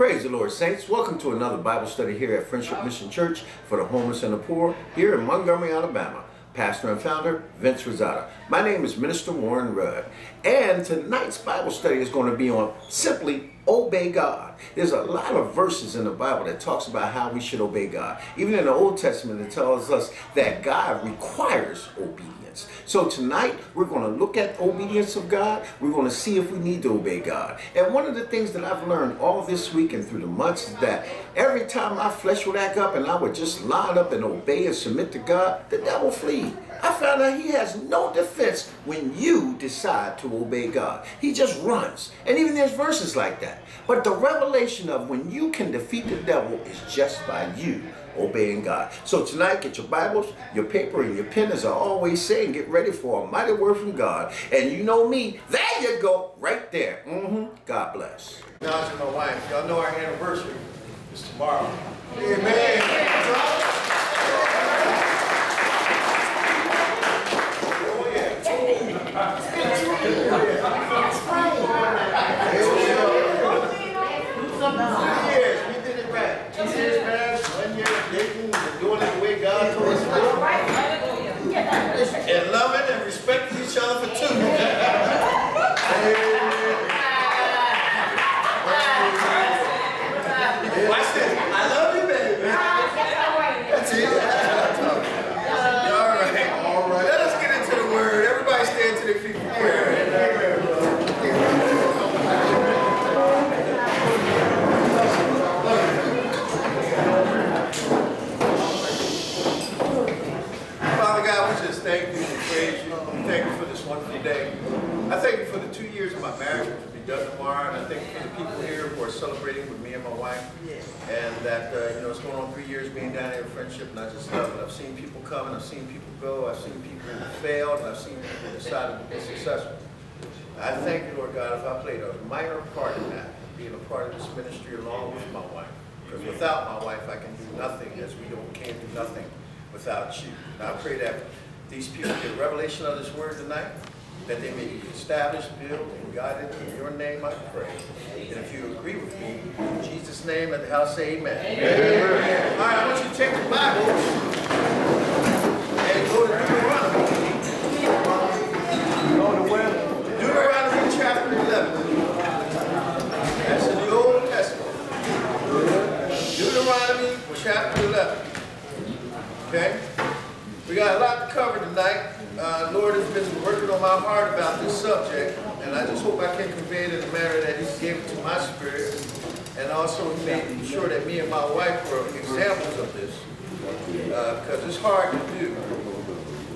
Praise the Lord, saints. Welcome to another Bible study here at Friendship Mission Church for the homeless and the poor here in Montgomery, Alabama. Pastor and founder, Vince Rosada. My name is Minister Warren Rudd. And tonight's Bible study is going to be on simply obey God. There's a lot of verses in the Bible that talks about how we should obey God. Even in the Old Testament, it tells us that God requires obedience. So tonight, we're going to look at obedience of God. We're going to see if we need to obey God. And one of the things that I've learned all this week and through the months is that every time my flesh would act up and I would just line up and obey and submit to God, the devil flee. I found out he has no defense when you decide to obey God. He just runs. And even there's verses like that. But the revelation of when you can defeat the devil is just by you obeying God. So tonight, get your Bibles, your paper, and your pen, as I always say, and get ready for a mighty word from God. And you know me, there you go, right there. God bless. Now to my wife, y'all know our anniversary is tomorrow. Amen. Yes, we did it right. 2 years past, 1 year dating, and doing it the way God told us to do. And loving and respecting each other for 2 years. Watch this. I love you, baby. That's it. All right. Let us get into the word. Everybody stand to their feet for prayer. Thank you and praise you. Thank you for this wonderful day. I thank you for the 2 years of my marriage, which will be done tomorrow, and I thank you for the people here who are celebrating with me and my wife. And that it's going on 3 years being down here in Friendship, and I just love it. I've seen people come and I've seen people go. I've seen people who failed, and I've seen people decided to be successful. I thank you, Lord God, if I played a minor part in that, being a part of this ministry along with my wife. Because without my wife, I can do nothing, as we can't do nothing without you. And I pray that these people get revelation of this word tonight, that they may be established, built, and guided. In your name I pray. And if you agree with me, in Jesus' name, let the house say amen. Amen. All right, I want you to take the Bible and go to Deuteronomy. Deuteronomy chapter 11. That's in the Old Testament. Deuteronomy chapter 11. Okay? We got a lot to cover tonight. Lord has been working on my heart about this subject, and I just hope I can convey it in a manner that He gave it to my spirit, and also making sure that me and my wife were examples of this, because it's hard to do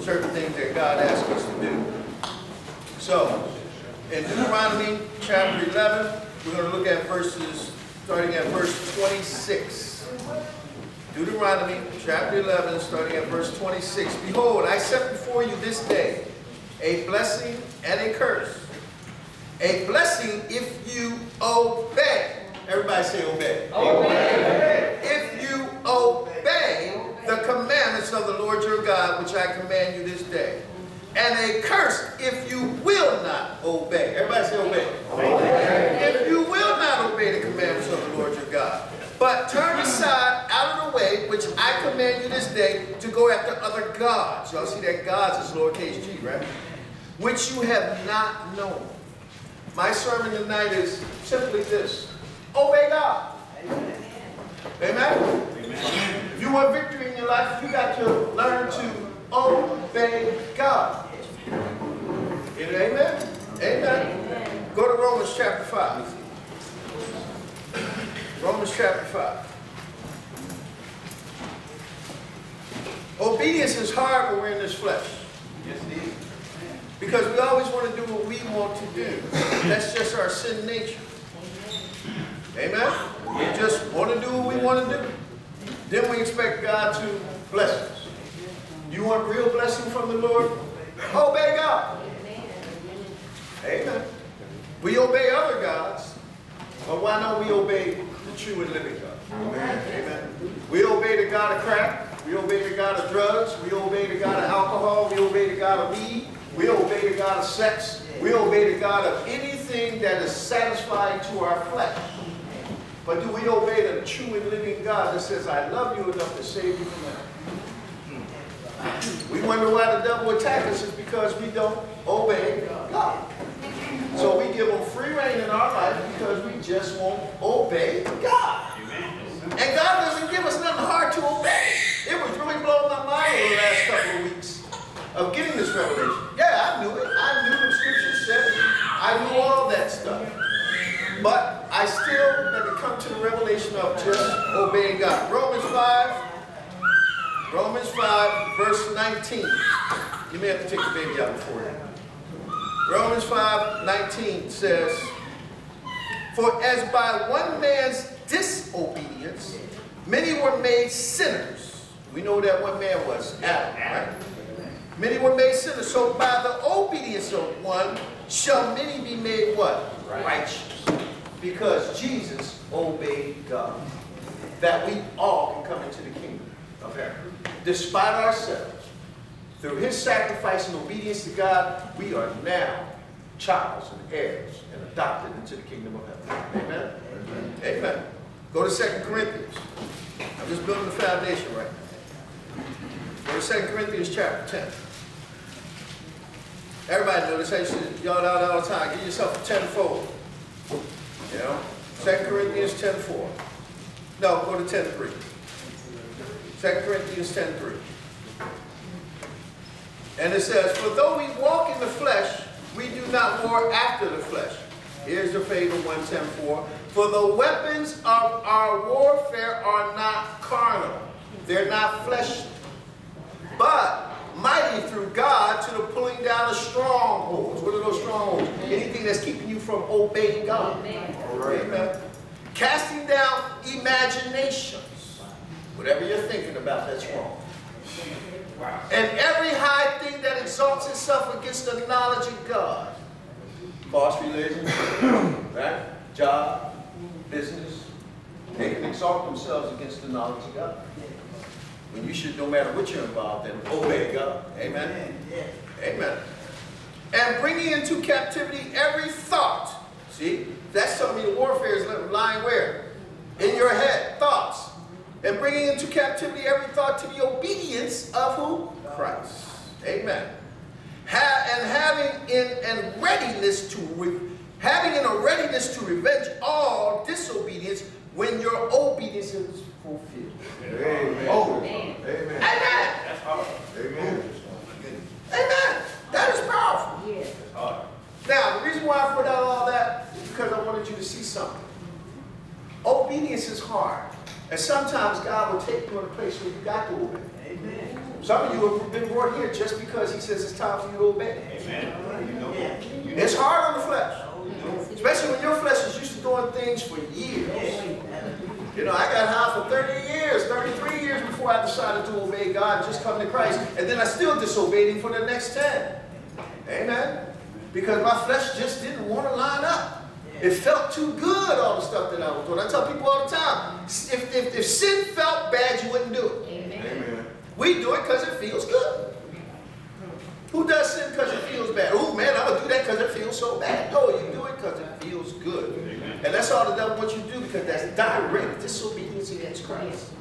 certain things that God asks us to do. So, in Deuteronomy chapter 11, we're going to look at verses, starting at verse 26. Deuteronomy chapter 11, starting at verse 26. Behold, I set before you this day a blessing and a curse. A blessing if you obey. Everybody say obey. Obey. If you obey the commandments of the Lord your God, which I command you this day. And a curse if you will not obey. Everybody say obey. Obey. If you will not obey the commandments of the Lord your God, but turn aside out of the way, which I command you this day, to go after other gods. Y'all see that gods is lowercase g, right? Which you have not known. My sermon tonight is simply this. Obey God. Amen. Amen? Amen. If you want victory in your life, you got to learn to obey God. Amen? Amen. Go to Romans chapter 5. Romans chapter 5. Obedience is hard when we're in this flesh. Yes, it is. Because we always want to do what we want to do. That's just our sin nature. Amen? We just want to do what we want to do. Then we expect God to bless us. You want real blessing from the Lord? Obey God. Amen. We obey other gods, but why don't we obey God? True and living God. Amen. Amen. We obey the God of crack. We obey the God of drugs. We obey the God of alcohol. We obey the God of weed. We obey the God of sex. We obey the God of anything that is satisfying to our flesh. But do we obey the true and living God that says, I love you enough to save you from that? We wonder why the devil attacks us is because we don't obey God. So we give him free reign in our life because we just won't obey God. And God doesn't give us nothing hard to obey. It was really blowing my mind over the last couple of weeks of getting this revelation. Yeah, I knew it. I knew the scripture said it. I knew all that stuff. But I still had to come to the revelation of just obeying God. Romans 5, verse 19. You may have to take the baby out before that. Romans 5, 19 says, for as by one man's disobedience, many were made sinners. We know that one man was Adam, right? Many were made sinners. So by the obedience of one, shall many be made what? Righteous. Because Jesus obeyed God. That we all can come into the kingdom of heaven. Despite ourselves, through his sacrifice and obedience to God, we are now childs and heirs and adopted into the kingdom of heaven. Amen? Amen. Amen. Go to 2 Corinthians. I'm just building the foundation right now. Go to 2 Corinthians chapter 10. Everybody know this. I used to yell out all the time. Give yourself a tenfold. You know? 2 Corinthians 10:4. No, go to 10:3. 2 Corinthians 10:3. And it says, for though we walk in the flesh, we do not war after the flesh. Here's the fatal 1:10:4. For the weapons of our warfare are not carnal. They're not fleshly. But mighty through God to the pulling down of strongholds. What are those strongholds? Anything that's keeping you from obeying God. Amen. Amen. Casting down imaginations. Whatever you're thinking about, that's wrong. Wow. And every high thing that exalts itself against the knowledge of God. False religion, right? Job, business. They can exalt themselves against the knowledge of God. When you should, no matter what you're involved in, obey God. Amen? Amen. And bringing into captivity every thought. See? That's something the warfare is lying where? In your head. Thoughts. And bringing into captivity every thought to the obedience of who? Christ. Amen. Having in a readiness to revenge all disobedience when your obedience is fulfilled. Amen. Oh. Amen. Amen. That's hard. Amen. Amen. That is powerful. Yeah. That's hard. Now, the reason why I put out all that is because I wanted you to see something. Obedience is hard. And sometimes God will take you in a place where you got to obey. Amen. Some of you have been brought here just because he says it's time for you to obey. Amen. You know, it's hard on the flesh. Especially when your flesh is used to doing things for years. You know, I got high for 30 years, 33 years before I decided to obey God and just come to Christ. And then I still disobeyed him for the next 10. Amen. Because my flesh just didn't want to line up. It felt too good, all the stuff that I was doing. I tell people all the time, if sin felt bad, you wouldn't do it. Amen. We do it because it feels good. Who does sin because it feels bad? Oh, man, I'm going to do that because it feels so bad. No, you do it because it feels good. Amen. And that's all the devil wants you to do because that's direct disobedience against Christ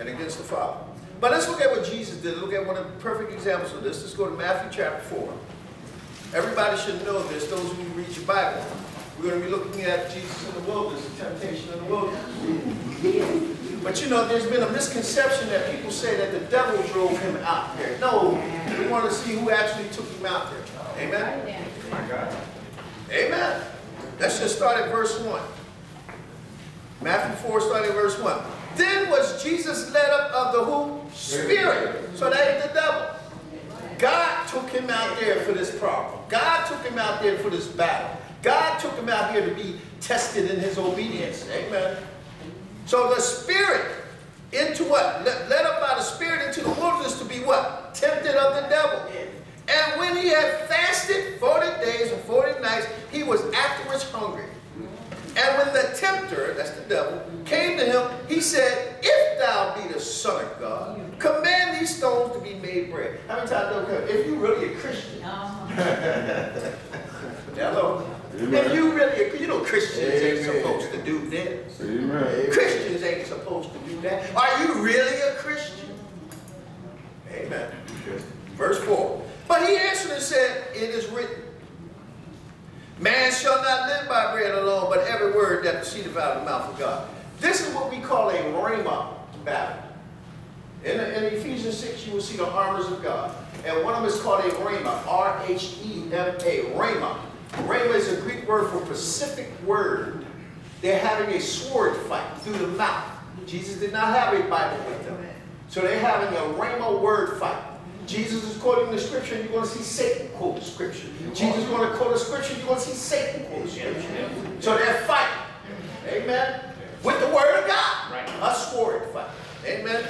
and against the Father. But let's look at what Jesus did. Look at one of the perfect examples of this. Let's go to Matthew chapter 4. Everybody should know this, those who read your Bible. We're going to be looking at Jesus in the wilderness, the temptation in the wilderness. But you know, there's been a misconception that people say that the devil drove him out there. No, we want to see who actually took him out there. Amen? Amen. Let's just start at verse 1. Matthew 4, starting at verse 1. Then was Jesus led up of the who? Spirit. So that ain't the devil. God took him out there for this problem. God took him out there for this battle. God took him out here to be tested in his obedience. Amen. So the Spirit into what? Led up by the Spirit into the wilderness to be what? Tempted of the devil. And when he had fasted 40 days and 40 nights, he was afterwards hungry. And when the tempter, that's the devil, came to him, he said, if thou be the Son of God, command these stones to be made bread. How many times do I go, if you really a Christian? Hello. Amen. If you really, you know Christians ain't supposed to do this. Amen. Amen. Christians ain't supposed to do that. Are you really a Christian? Amen. Verse 4. But he answered and said, it is written, man shall not live by bread alone, but every word that proceedeth out of the mouth of God. This is what we call a rhema battle. In Ephesians 6, you will see the armors of God. And one of them is called a rhema, R-H-E-M-A, rhema. Rhema is a Greek word for specific word. They're having a sword fight through the mouth. Jesus did not have a Bible with them. So they're having a rhema word fight. Jesus is quoting the scripture, and you're going to see Satan quote the scripture. Jesus is going to quote a scripture, you're going to see Satan quote the scripture. So they're fighting. Amen. With the word of God. A sword fight. Amen.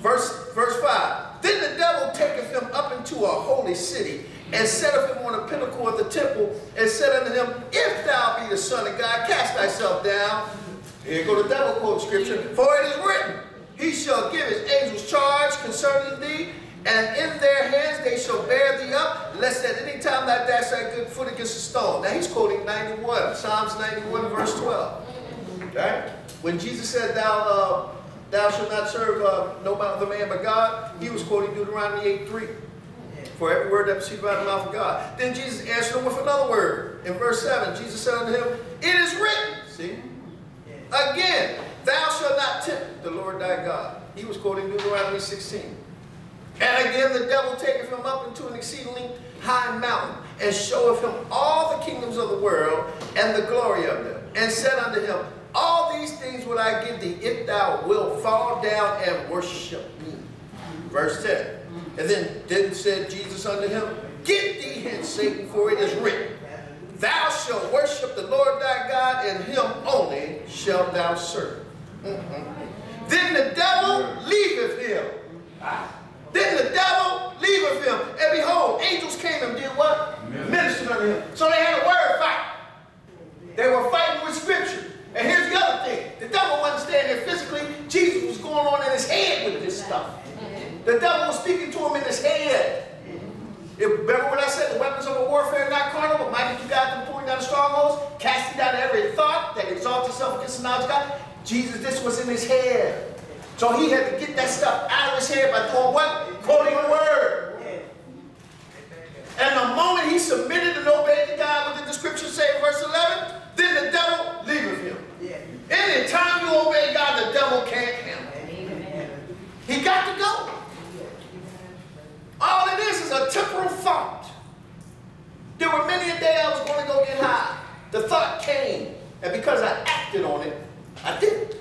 Verse 5. Then the devil taketh him up into a holy city, and set of him on the pinnacle of the temple, and said unto him, if thou be the Son of God, cast thyself down. Here go the devil quote scripture. For it is written, he shall give his angels charge concerning thee, and in their hands they shall bear thee up, lest at any time thou dash thy good foot against a stone. Now he's quoting 91, Psalms 91, verse 12. Okay? When Jesus said, thou shalt not serve no other man but God, he was quoting Deuteronomy 8:3. For every word that proceeds out of the mouth of God. Then Jesus answered him with another word. In verse 7, Jesus said unto him, it is written, see? Again, thou shalt not tempt the Lord thy God. He was quoting Deuteronomy 16. And again the devil taketh him up into an exceedingly high mountain, and showeth him all the kingdoms of the world, and the glory of them. And said unto him, all these things will I give thee, if thou wilt fall down and worship me. Verse 10. And then said Jesus unto him, get thee hence, Satan, for it is written, thou shalt worship the Lord thy God, and him only shalt thou serve. Mm-hmm. Then the devil leaveth him. Then the devil leaveth him. And behold, angels came and did what? Ministered unto him. So they had a word fight. They were fighting with scripture. And here's the other thing. The devil wasn't standing there physically. Jesus was going on in his head with this stuff. The devil was speaking to him in his head. Remember what I said? The weapons of a warfare are not carnal, but mighty through God to pulling down the strongholds, casting down every thought that exalts itself against the knowledge of God. Jesus, this was in his head. So he had to get that stuff out of his head by doing what? Quoting the word. And the moment he submitted and obeyed to God, what did the scripture say in verse 11? Then the devil leaveth him. Any time you obey God, the devil can't handle it. He got to go. All it is a temporal thought. There were many a day I was going to go get high. The thought came, and because I acted on it, I did.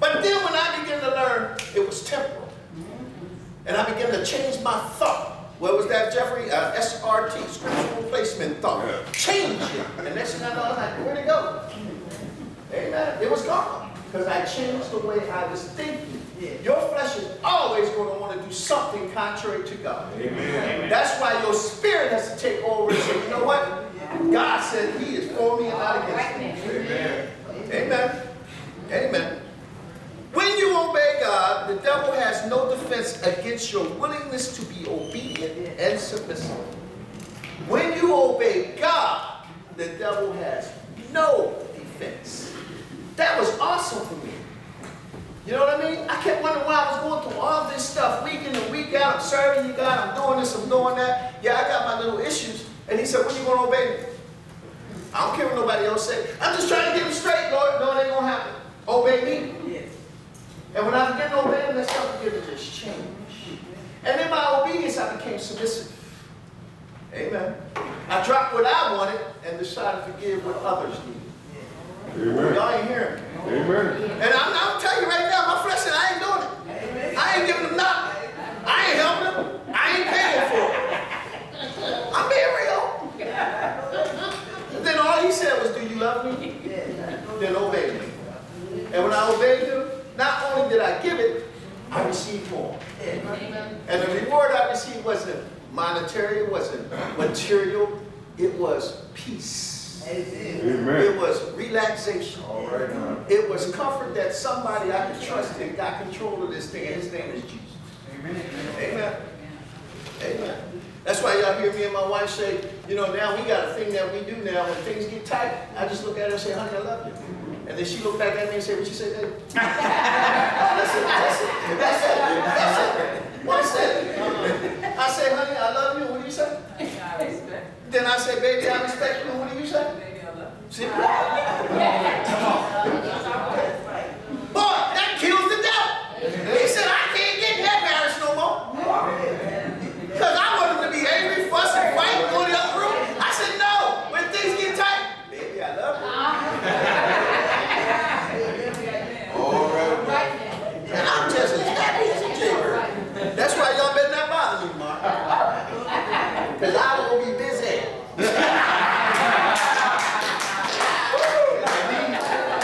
But then when I began to learn, it was temporal. And I began to change my thought. What was that, Jeffrey? SRT, scriptural replacement thought. Change it. And the next thing I know, I was like, where'd it go? Amen. It was gone. Because I changed the way I was thinking. Your flesh is always going to want to do something contrary to God. Amen. That's why your spirit has to take over and say, you know what? God said he is for me and not against me. Amen. Amen. Amen. When you obey God, the devil has no defense against your willingness to be obedient and submissive. When you obey God, the devil has no defense. That was awesome for me. You know what I mean? I kept wondering why I was going through all this stuff week in and week out. I'm serving you, God. I'm doing this. I'm doing that. Yeah, I got my little issues. And he said, when you going to obey me? I don't care what nobody else says. I'm just trying to get them straight, Lord. No, it ain't going to happen. Obey me. Yes. And when I began to obey him, that stuff began to just change. And in my obedience, I became submissive. Amen. I dropped what I wanted and decided to give what others needed. Y'all ain't hearing me. Amen. And I'm telling you right now, my flesh said, I ain't doing it. Amen. I ain't giving them nothing. I ain't helping them. I ain't paying for it. I'm being real. Then all he said was, do you love me? Then obey me. And when I obeyed him, not only did I give it, I received more. Amen. And the reward I received wasn't monetary, it wasn't material, it was peace. Amen. It was relaxation. All right, man. It was comfort that somebody I could trust in got control of this thing, and his name is Jesus. Amen. Amen. Amen. That's why y'all hear me and my wife say, you know, now we got a thing that we do now. When things get tight, I just look at her and say, honey, I love you. And then she looked back at me and said, "What you say, baby?" That's it. What is that? I said, "Honey, I love you. What do you say?" I respect. Then I said, "Baby, I respect you. What do you say?" "Baby, I love you." See? Boy, that kills the devil. He said, "I can't get in that marriage no more." Because I wanted to be angry, fussing, fighting, going the other room. I said, "No. When things get tight, baby, I love you." And I'm just as happy as a jigger. That's why y'all better not bother me, Mark. Because I will be busy.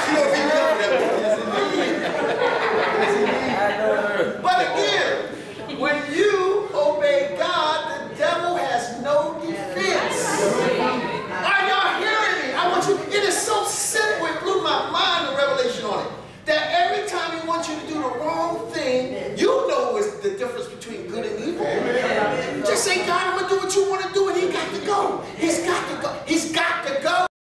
She will be busy. But again, when you obey God, the devil has no defense. Are y'all hearing me? I want you. It is so simple. It blew my mind, the revelation on it. That every time he wants you to do the wrong thing, you know it's the difference between good and evil. Amen. Just say, "God, I'm going to do what you want to do," and he got to go. He